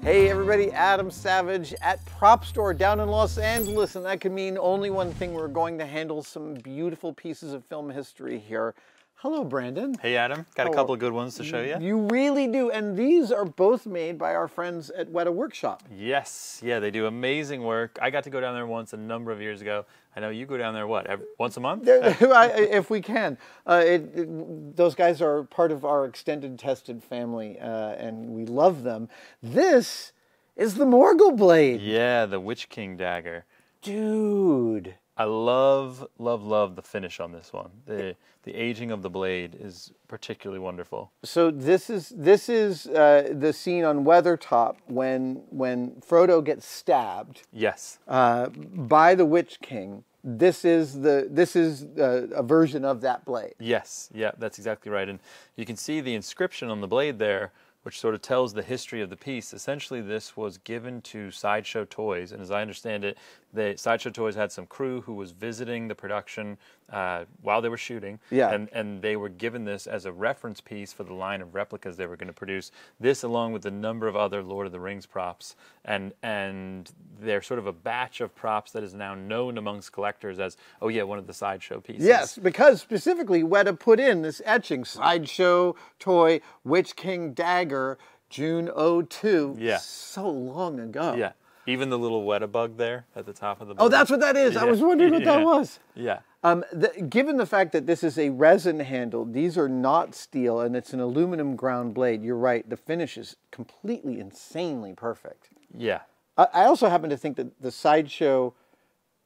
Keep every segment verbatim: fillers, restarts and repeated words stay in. Hey everybody, Adam Savage at Propstore down in Los Angeles, and that could mean only one thing. We're going to handle some beautiful pieces of film history here. Hello, Brandon. Hey, Adam. Got a couple of good ones to show you. You really do, and these are both made by our friends at Weta Workshop. Yes. Yeah, they do amazing work. I got to go down there once a number of years ago. I know you go down there, what, every, once a month? If we can. Uh, it, it, those guys are part of our extended Tested family, uh, and we love them. This is the Morgul Blade. Yeah, the Witch King dagger. Dude. I love, love, love the finish on this one. The the aging of the blade is particularly wonderful. So this is this is uh, the scene on Weathertop when when Frodo gets stabbed. Yes. Uh, by the Witch King. This is the this is uh, a version of that blade. Yes. Yeah, that's exactly right. And you can see the inscription on the blade there, which sort of tells the history of the piece. Essentially, this was given to Sideshow Toys, and as I understand it, they, Sideshow Toys had some crew who was visiting the production uh, while they were shooting, yeah. and, and they were given this as a reference piece for the line of replicas they were going to produce. This, along with a number of other Lord of the Rings props, and, and they're sort of a batch of props that is now known amongst collectors as, oh yeah, one of the Sideshow pieces. Yes, because specifically Weta put in this etching, Sideshow Toy Witch King Dagger, June oh two, yeah. So long ago. Yeah. Even the little Weta bug there at the top of the board. Oh, that's what that is. Yeah. I was wondering what yeah. that was. Yeah. Um, the, given the fact that this is a resin handle, these are not steel, and it's an aluminum ground blade. You're right. The finish is completely, insanely perfect. Yeah. I, I also happen to think that the Sideshow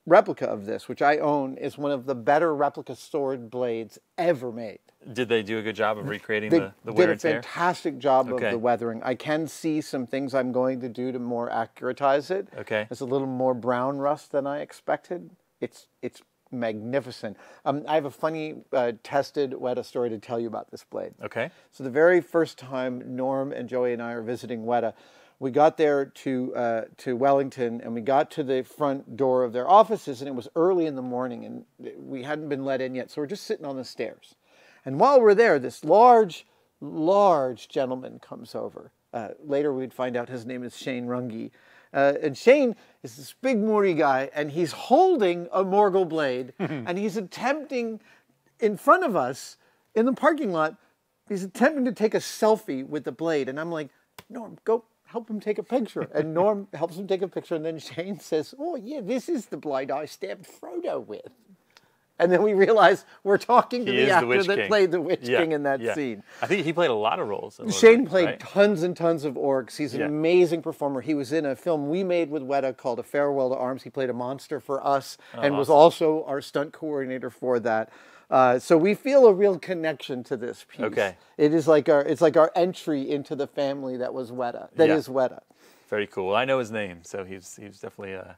replica of this, which I own, is one of the better replica sword blades ever made. Did they do a good job of recreating they the, the wear and tear? Did a fantastic job okay. of the weathering. I can see some things I'm going to do to more accuratize it. Okay. It's a little more brown rust than I expected. It's it's magnificent. Um, I have a funny uh, Tested Weta story to tell you about this blade. Okay. So the very first time Norm and Joey and I are visiting Weta, we got there to uh, to Wellington, and we got to the front door of their offices, and it was early in the morning, and we hadn't been let in yet, so we're just sitting on the stairs. And while we're there, this large, large gentleman comes over. Uh, later, we'd find out his name is Shane Rangi. Uh, and Shane is this big Maori guy, and he's holding a Morgul blade, and he's attempting, in front of us, in the parking lot, he's attempting to take a selfie with the blade. And I'm like, Norm, go help him take a picture. And Norm helps him take a picture, and then Shane says, oh, yeah, this is the blade I stabbed Frodo with. And then we realized we're talking to he the actor the that King. played the Witch yeah, King in that yeah. scene. I think he played a lot of roles. Shane Rings, played right? tons and tons of orcs. He's an yeah. amazing performer. He was in a film we made with Weta called A Farewell to Arms. He played a monster for us oh, and awesome. was also our stunt coordinator for that. Uh, so we feel a real connection to this piece. Okay. It is like our, it's like our entry into the family that was Weta, that yeah. is Weta. Very cool. I know his name, so he's, he's definitely a,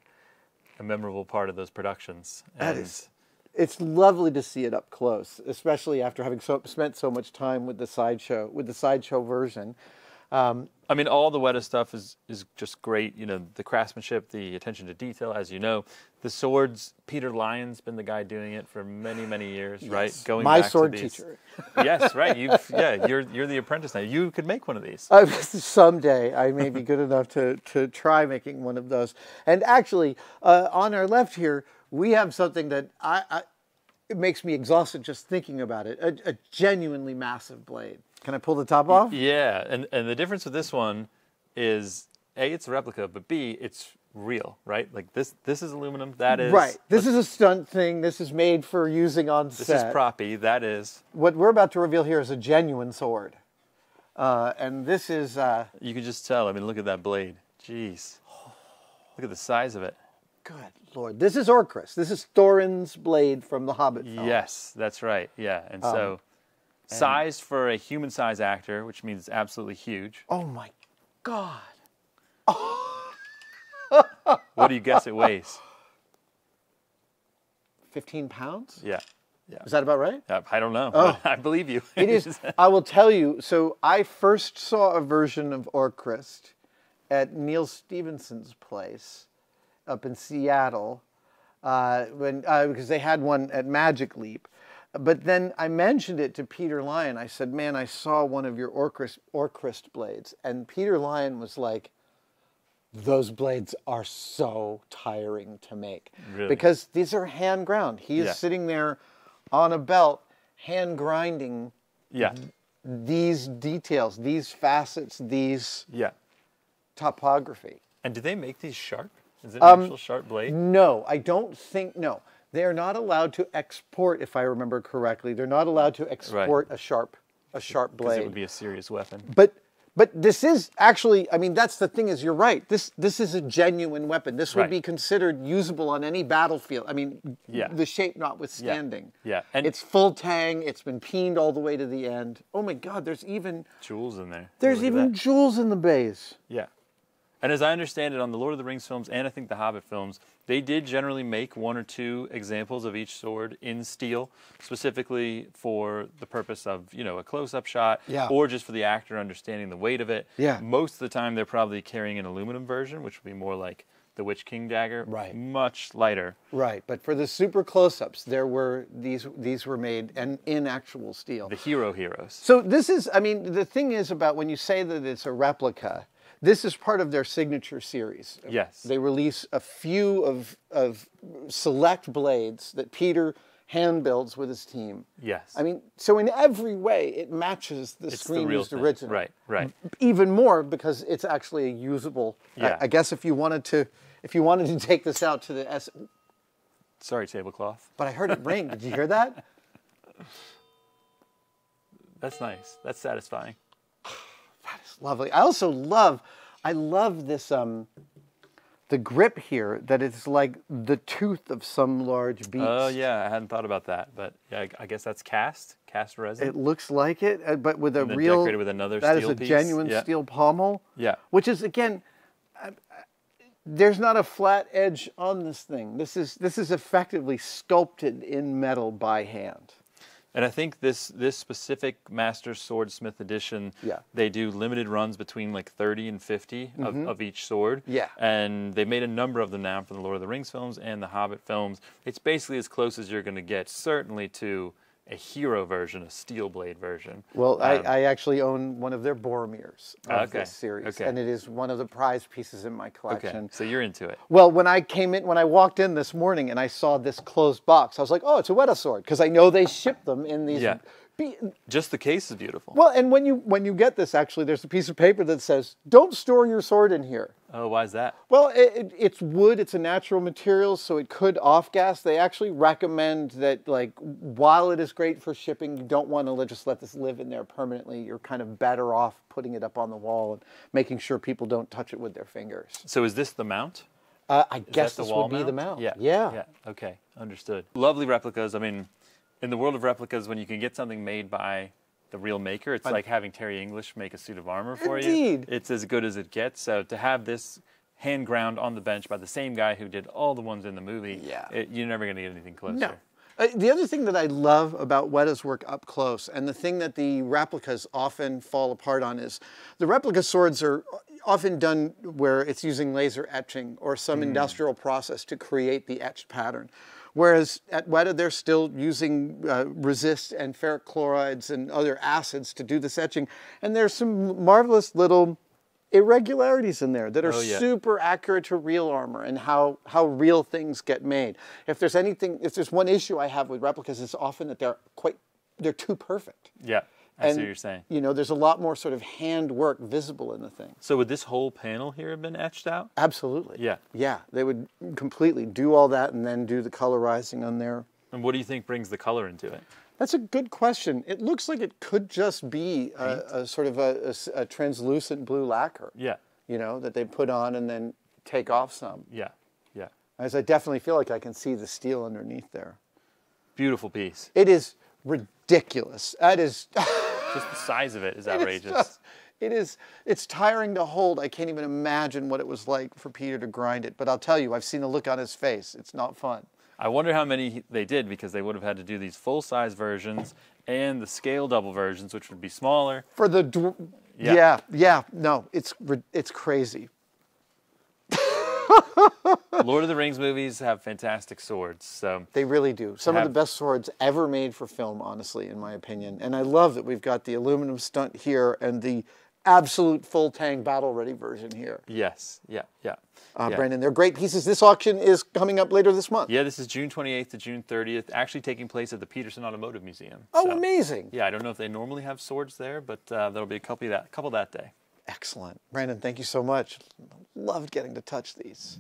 a memorable part of those productions. And that is... It's lovely to see it up close, especially after having so, spent so much time with the Sideshow, with the Sideshow version. Um, I mean, all the Weta stuff is, is just great. You know, the craftsmanship, the attention to detail, as you know. The swords, Peter Lyon's been the guy doing it for many, many years, yes. right? Going My back sword to these. teacher. Yes, right. You've, yeah, you're, you're the apprentice now. You could make one of these. Uh, someday I may be good enough to, to try making one of those. And actually, uh, on our left here, we have something that I, I, it makes me exhausted just thinking about it. A, a genuinely massive blade. Can I pull the top off? Yeah, and, and the difference with this one is, A, it's a replica, but B, it's real, right? Like this this is aluminum, that is... Right, this is a stunt thing, this is made for using on set. This is proppy, that is... What we're about to reveal here is a genuine sword. Uh, and this is... Uh, you can just tell, I mean, look at that blade. Jeez. Look at the size of it. Good Lord. This is Orcrist. This is Thorin's blade from The Hobbit film. Yes, that's right. Yeah. And um, so, and size for a human-sized actor, which means it's absolutely huge. Oh, my God. Oh. What do you guess it weighs? fifteen pounds? Yeah. Yeah. Is that about right? Uh, I don't know. Oh. I believe you. It is. I will tell you. So, I first saw a version of Orcrist at Neil Stevenson's place up in Seattle, uh, when, uh, because they had one at Magic Leap. But then I mentioned it to Peter Lyon. I said, man, I saw one of your Orcrist, Orcrist blades. And Peter Lyon was like, those blades are so tiring to make. Really? Because these are hand ground. He is yeah. sitting there on a belt, hand grinding yeah. th these details, these facets, these yeah. topography. And do they make these sharp? Is it an um, actual sharp blade? No, I don't think, no. They are not allowed to export, if I remember correctly. They're not allowed to export right. a sharp a sharp blade. Because it would be a serious weapon. But But this is actually, I mean, that's the thing is, you're right. This this is a genuine weapon. This would right. be considered usable on any battlefield. I mean, yeah. the shape notwithstanding. Yeah, yeah. And it's full tang. It's been peened all the way to the end. Oh my God, there's even... jewels in there. There's even jewels in the bays. Yeah. And as I understand it, on the Lord of the Rings films and I think the Hobbit films, they did generally make one or two examples of each sword in steel, specifically for the purpose of, you know, a close-up shot yeah. or just for the actor understanding the weight of it. Yeah. Most of the time, they're probably carrying an aluminum version, which would be more like the Witch King dagger, right. much lighter. Right, but for the super close-ups, there were these these were made and in actual steel. The hero heroes. So this is, I mean, the thing is about when you say that it's a replica, this is part of their signature series. Yes. They release a few of, of select blades that Peter hand builds with his team. Yes. I mean, so in every way, it matches the screen used original. Right, right. Even more because it's actually a usable. Yeah. I, I guess if you wanted to, if you wanted to take this out to the S. Sorry, tablecloth. But I heard it ring. Did you hear that? That's nice. That's satisfying. That is lovely. I also love, I love this, um, the grip here, that it's like the tooth of some large beast. Oh yeah, I hadn't thought about that, but yeah, I guess that's cast, cast resin. It looks like it, but with a real, decorated with another steel piece. That is a genuine yeah. steel pommel. Yeah. Which is, again, I, I, there's not a flat edge on this thing. This is, this is effectively sculpted in metal by hand. And I think this this specific Master Swordsmith edition, yeah. they do limited runs between like thirty and fifty mm-hmm. of, of each sword. Yeah. And they made a number of them now for the Lord of the Rings films and the Hobbit films. It's basically as close as you're going to get, certainly to a hero version, a steel blade version. Well, um, I, I actually own one of their Boromirs of okay. this series, okay. and it is one of the prize pieces in my collection. Okay. So you're into it. Well, when I came in, when I walked in this morning and I saw this closed box, I was like, oh, it's a Weta sword, because I know they ship them in these. Yeah. Be Just the case is beautiful. Well, and when you when you get this, actually, there's a piece of paper that says, don't store your sword in here. Oh, why is that? Well, it, it, it's wood. It's a natural material, so it could off-gas. They actually recommend that, like, while it is great for shipping, you don't want to just let this live in there permanently. You're kind of better off putting it up on the wall and making sure people don't touch it with their fingers. So is this the mount? Uh, I is guess this would mount? be the mount. Yeah. yeah. Yeah. Okay. Understood. Lovely replicas. I mean... in the world of replicas, when you can get something made by the real maker, it's I'm, like having Terry English make a suit of armor for indeed. you. It's as good as it gets. So to have this hand ground on the bench by the same guy who did all the ones in the movie, yeah. it, you're never going to get anything closer. No. Uh, the other thing that I love about Weta's work up close, and the thing that the replicas often fall apart on, is the replica swords are often done where it's using laser etching or some mm. industrial process to create the etched pattern. Whereas at Weta, they're still using uh, resist and ferric chlorides and other acids to do this etching. And there's some marvelous little irregularities in there that are oh, yeah. super accurate to real armor and how, how real things get made. If there's anything, if there's one issue I have with replicas, it's often that they're quite, they're too perfect. Yeah. I and, see what you're saying. You know, there's a lot more sort of hand work visible in the thing. So would this whole panel here have been etched out? Absolutely. Yeah. Yeah, they would completely do all that and then do the colorizing on there. And what do you think brings the color into it? That's a good question. It looks like it could just be a, a sort of a, a, a translucent blue lacquer. Yeah. You know, that they put on and then take off some. Yeah, yeah. As I definitely feel like I can see the steel underneath there. Beautiful piece. It is ridiculous. That is... just the size of it is outrageous. It is, just, it is, it's tiring to hold. I can't even imagine what it was like for Peter to grind it. But I'll tell you, I've seen the look on his face. It's not fun. I wonder how many they did, because they would have had to do these full-size versions and the scale double versions, which would be smaller. For the, dw yeah. yeah, yeah, no, it's, it's crazy. Lord of the Rings movies have fantastic swords. So they really do. Some have... of the best swords ever made for film, honestly, in my opinion. And I love that we've got the aluminum stunt here and the absolute full tang battle ready version here. Yes, yeah, yeah. Uh, yeah. Brandon, they're great pieces. This auction is coming up later this month. Yeah, this is June twenty-eighth to June thirtieth, actually taking place at the Peterson Automotive Museum. Oh, so, amazing. Yeah, I don't know if they normally have swords there, but uh, there'll be a couple of that, couple that day. Excellent. Brandon, thank you so much. Loved getting to touch these.